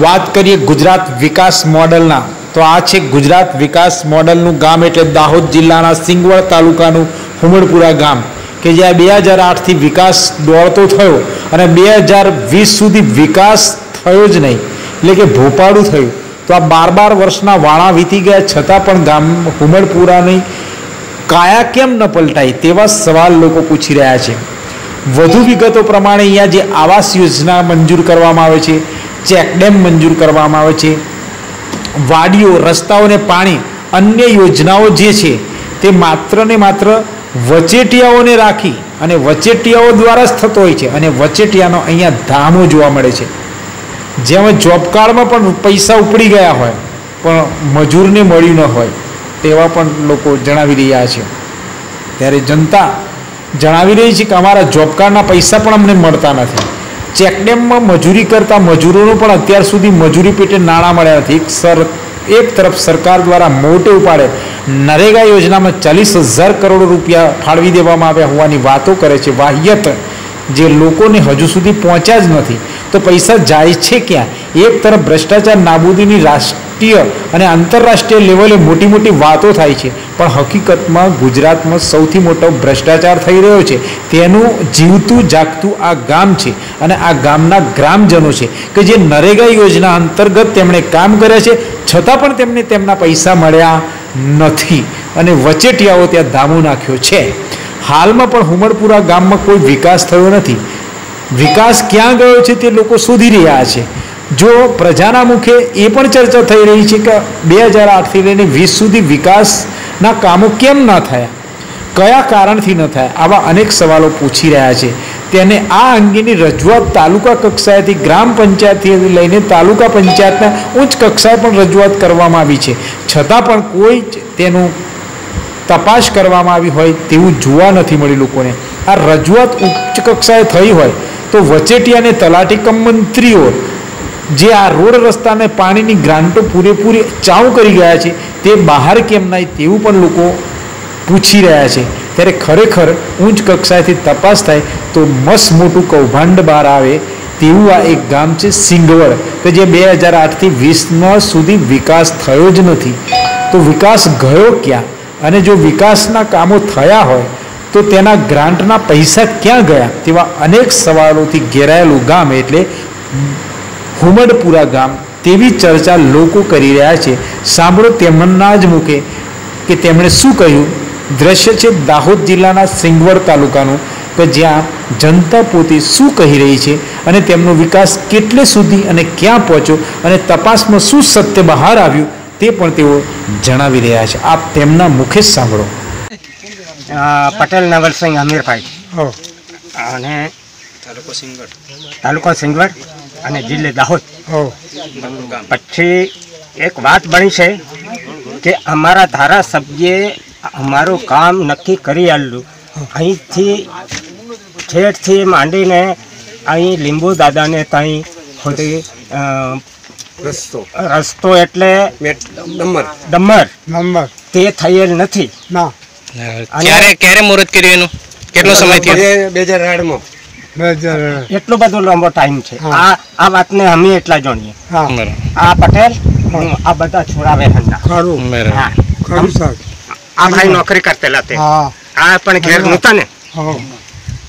बात करिए गुजरात विकास मॉडलना तो आ छे गुजरात विकास मॉडलनु गाम एटले दाहोद जिल्लाना सिंगवड तालुकानु हुमडपुरा गाम के ज्यां 2008 थी विकास दौड़तो थयो अने 2020 सुधी विकास थयो ज नहीं एटले के भोपाळुं थयुं। तो आ 12 वर्षना वाणा वीती गया छतां पण गाम हुमडपुरानी काया केम न पलटाई तेवा सवाल लोको पूछी रह्या छे। વધુ વિગતો પ્રમાણે અહીંયા જે આવાસ યોજના મંજૂર કરવામાં આવે છે, ચેકડેમ મંજૂર કરવામાં આવે છે, વાડીઓ, રસ્તાઓને પાણી, અન્ય યોજનાઓ જે છે તે માત્ર ને માત્ર વચેટિયાઓને રાખી અને વચેટિયાઓ દ્વારા જ થતો હોય છે અને વચેટિયાનો અહીંયા ધામો જોવા મળે છે, જેમાં જોબ કાર્ડમાં પણ પૈસા ઉપડી ગયા હોય પણ મજૂરને મળ્યું ન હોય તેવા પણ લોકો જણાવી રહ્યા છે। ત્યારે જનતા જણાવી રહી છે કે અમારા જોબ કાર્ડના પૈસા પણ અમને મળતા નથી, ચેકડેમમાં મજૂરી કરતા મજૂરોનું પણ અત્યાર સુધી મજૂરી પેટે નાણાં મળ્યા નથી। એક તરફ સરકાર દ્વારા મોટે ઉપાડે નરેગા યોજનામાં 40,000 કરોડ રૂપિયા ફાળવી દેવામાં આવ્યા હોવાની વાતો કરે છે, વાહિયાત જે લોકોને હજુ સુધી પહોંચ્યા જ નથી। તો પૈસા જાય છે ક્યાં? એક તરફ ભ્રષ્ટાચાર નાબૂદીની રાષ્ટ્રીય અને આંતરરાષ્ટ્રીય લેવલે મોટી મોટી વાતો થાય છે પણ હકીકતમાં ગુજરાતમાં સૌથી મોટો ભ્રષ્ટાચાર થઈ રહ્યો છે। તેનું જીવતું જાગતું આ ગામ છે અને આ ગામના ગ્રામજનો છે કે જે નરેગા યોજના અંતર્ગત તેમણે કામ કર્યા છે છતાં પણ તેમને તેમના પૈસા મળ્યા નથી અને વચેટિયાઓ ત્યાં ધામો નાખ્યો છે। हाल में हुमड़पुरा गाम में कोई विकास थयो नथी, विकास क्यां गयो छे ते लोको शोधी रह्या छे। जो प्रजाना मुखे ए पण चर्चा थई रही छे के 2008 थी लईने 20 सुधी विकासना कामों केम न थया, कया कारणथी न थया, आवा अनेक सवालों पूछी रह्या छे। तेने आ अंगेनी रजूआत तालुका कक्षाएथी ग्राम पंचायतथी लईने तालुका पंचायतना उच्च कक्षाए पण रजूआत करवामां आवी छे छतां पण कोई तेनुं तपास करवामां आवी होय तेवुं जोवा नथी मळ्युं। लोकोने आ रजूआत उच्च कक्षाए थई होय तो वचेटियाने तलाटी कम मंत्रीओ जे आ रोड रस्ताने पाणीनी ग्रांटो पूरेपूरी चाऊ करी गया छे ते बहार केम नहीं तेवुं पण लोको पूछी रह्या छे। त्यारे खरेखर उच्च कक्षाएथी तपास थाय तो मस्त मोटुं कौभांड बहार आवे तेवुं आ एक गाम छे सिंगवड के जे 2008 थी 20 नो सुधी विकास थयो ज नथी। तो विकास गयो क्यां अने जो विकासना कामों थया होय तो तेना ग्रांटना पैसा क्या गया तेवा अनेक सवालोथी घेरायेलुं गाम एटले हुमडपुरा गाम तेवी चर्चा लोको करी रह्या छे। सांभळो तेमना ज मुखे के तेमणे शुं कह्युं। दृश्य छे दाहोद जिल्लाना सिंगवड तालुकानुं के ज्यां जनता पोते शुं कही रही छे अने तेमनो विकास केटले सुधी अने क्यां पहोंच्यो अने तपासमां शुं सत्य बहार आव्युं जणावी रह्या छे। आप तेमना मुखे सांभळो। पटेल नवलसिंह अमीरभाई अने तालुको सिंगवड अने जिले दाहोद पछी एक बात बनी छे के अमारा धारासभ्ये अमारू काम नक्की करी आलेलुं। अहींथी ठेठथी मांडीने अहीं लींबू दादाने ताहीं खोटी रस्तो एटले डम्मर डम्मर ते थयेल नथी ना। क्यारे क्यारे मुहूर्त कर्युं एनुं? केटलो समय थयो? 2008 मां। 2008 एटलो बधो लांबो टाइम छे। आ आ वातने हमी एटला जाणीए। हां आ पटेल आ बधा छोरावे हंडा खरू मेरे हां खरू साहब आ भाई नौकरी करतेला ते हां आ पण घेर नोता ने हां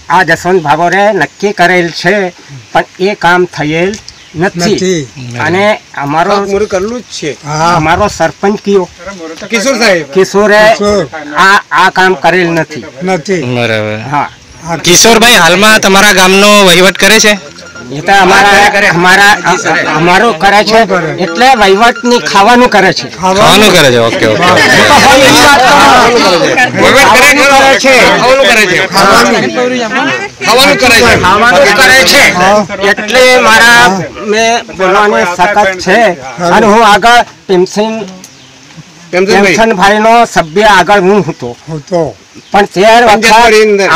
आ जसवंत भावो रे नक्की करेल छे पण ए काम थयेल खावा मैं बोलवाने सकत छे अन हूँ आगर पेंशन भाई नो सभ्य आगर हूँ तो पर तेर वक्त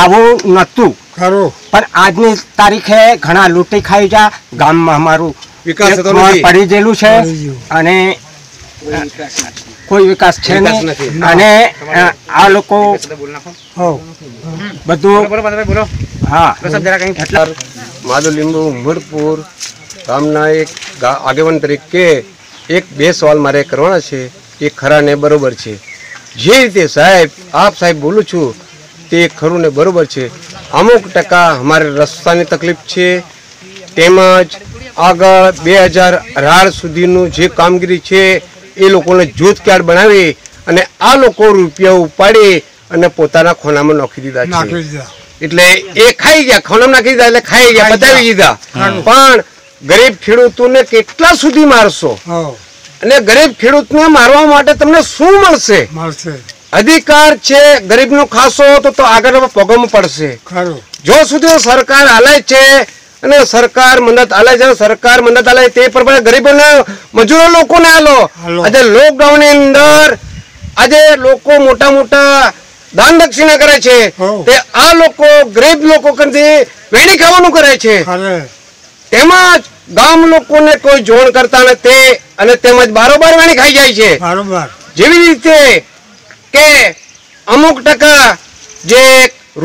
आवो नतु खरो पर आज नी तारीख है घना लूटी खाई जा गाम में हमारू विकास तो नहीं पड़ी जेलू छे अने कोई विकास छे नहीं अने आ लोग को हो बदु हाँ मतलब जरा कहीं माधो लिंबू हुमड़पुर ગામના એક આગેવાન તરીકે એક બે સવાલ મારે કરવાના છે, એ ખરા ને બરાબર છે. જે રીતે સાહેબ આપ સાહેબ બોલું છું તે ખરું ને બરાબર છે. અમુક ટકા અમારે રસ્તાની તકલીફ છે, તેમજ આગળ 2018 સુધીનું જે કામગીરી છે એ લોકોને જૂથ કાર્ડ બનાવી અને આ લોકો રૂપિયા ઉપાડી અને પોતાના ખોનામાં નાખી દીધા છે. એટલે એ ખાઈ ગયા, ખોનામાં નાખી દીધા એટલે ખાઈ ગયા, બતાવી દીધા. પણ ગરીબ ખેડૂતોને કેટલા સુધી મારશો? અને ગરીબ ખેડૂતને મારવા માટે તમને શું મળશે? અધિકાર છે, ગરીબનો ખાસો તો આગળ પગમ પડશે. જો સુધી સરકાર આલે છે અને સરકાર મદદ આલે છે, સરકાર મદદ આલે તે પ્રમાણે ગરીબોને મજૂરો લોકોને આલો. આજે લોકડાઉનની અંદર આજે લોકો મોટા મોટા દાન દક્ષિણા કરે છે, તે આ લોકો ગરીબ લોકો કંથી વેણી ખાવાનું કરે છે. તેમજ ગામ લોકોને કોઈ જોણ કરતા નથી અને તેમજ બારોબાર વેણી ખાઈ જાય છે. જેવી રીતે કે અમુક ટકા જે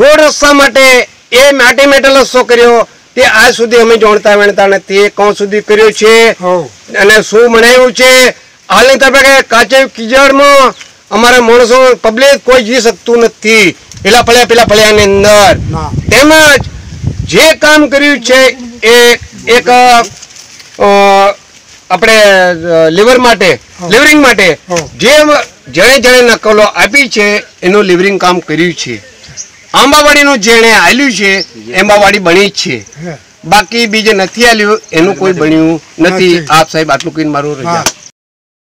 રોડ રસ્તા માટે એ માટી મેટલ રસ્તો કર્યો તે આજ સુધી અમે જોણતા વેણતા નથી, કોણ સુધી કર્યો છે અને શું મનાવ્યું છે. હાલની તબક્કે કાચે કિજડમાં અમારા માણસો પબ્લિક કોઈ જી શકતું નથી પેલા પડ્યા પેલા પડ્યાની અંદર. તેમજ જે કામ કર્યું છે એ એક આપણે લિવર માટે લિવરિંગ માટે જે જેણે જેણે નકલો આપી છે એનું લિવરિંગ કામ કર્યું છે. આંબાવાડીનું જેણે આલ્યું છે આંબાવાડી બની છે, બાકી બીજે નથી આલ્યું એનું કોઈ બન્યું નથી. આપ સાહેબ આટલું કહીને મારું રજા.